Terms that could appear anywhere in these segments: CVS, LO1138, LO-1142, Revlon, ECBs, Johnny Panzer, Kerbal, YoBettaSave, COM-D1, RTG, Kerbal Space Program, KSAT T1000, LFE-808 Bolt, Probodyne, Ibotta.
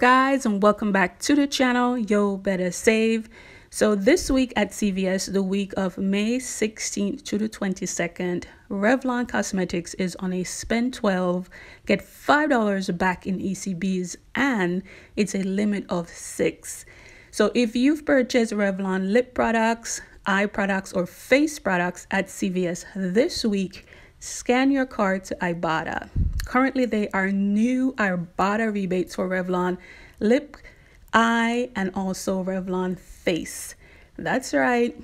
Guys, and welcome back to the channel. Yo, better save. So this week at CVS, the week of May 16th to the 22nd, Revlon Cosmetics is on a spend $12, get $5 back in ECBs, and it's a limit of 6. So if you've purchased Revlon lip products, eye products, or face products at CVS this week, scan your card to Ibotta. Currently, they are new Ibotta rebates for Revlon lip, eye, and also Revlon face. That's right.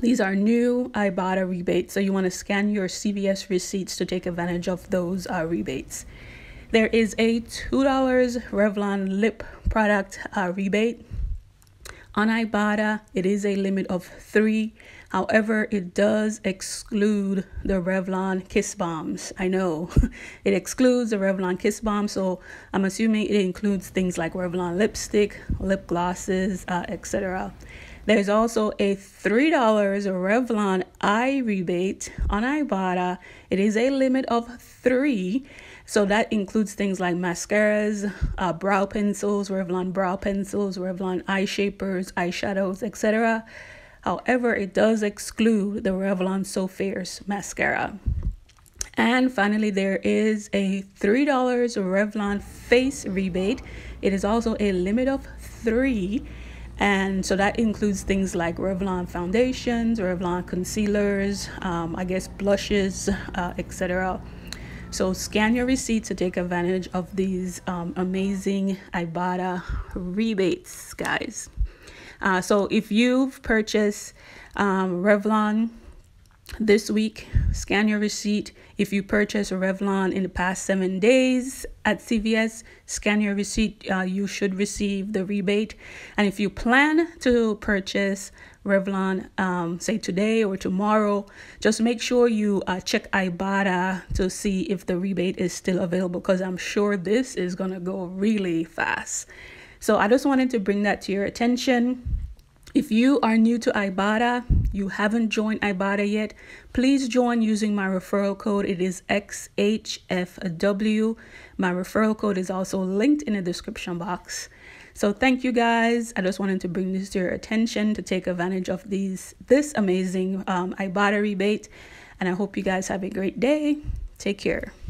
These are new Ibotta rebates, so you want to scan your CVS receipts to take advantage of those rebates. There is a $2 Revlon lip product rebate. On Ibotta, it is a limit of 3. However, it does exclude the Revlon Kiss Bombs. I know it excludes the Revlon Kiss Bombs, so I'm assuming it includes things like Revlon lipstick, lip glosses, etc. There's also a $3 Revlon eye rebate on Ibotta. It is a limit of 3. So that includes things like mascaras, brow pencils, Revlon brow pencils, Revlon eye shapers, eyeshadows, etc. However, it does exclude the Revlon So Fierce mascara. And finally, there is a $3 Revlon face rebate. It is also a limit of 3. And so that includes things like Revlon foundations, Revlon concealers, I guess blushes, etc. So scan your receipt to take advantage of these amazing Ibotta rebates, guys. So if you've purchased Revlon this week, scan your receipt. If you purchased Revlon in the past 7 days at CVS, scan your receipt. You should receive the rebate. And if you plan to purchase Revlon, say today or tomorrow, just make sure you check Ibotta to see if the rebate is still available, because I'm sure this is going to go really fast. So I just wanted to bring that to your attention. If you are new to Ibotta, you haven't joined Ibotta yet, please join using my referral code. It is XHFW. My referral code is also linked in the description box. So thank you guys. I just wanted to bring this to your attention to take advantage of this amazing Ibotta rebate. And I hope you guys have a great day. Take care.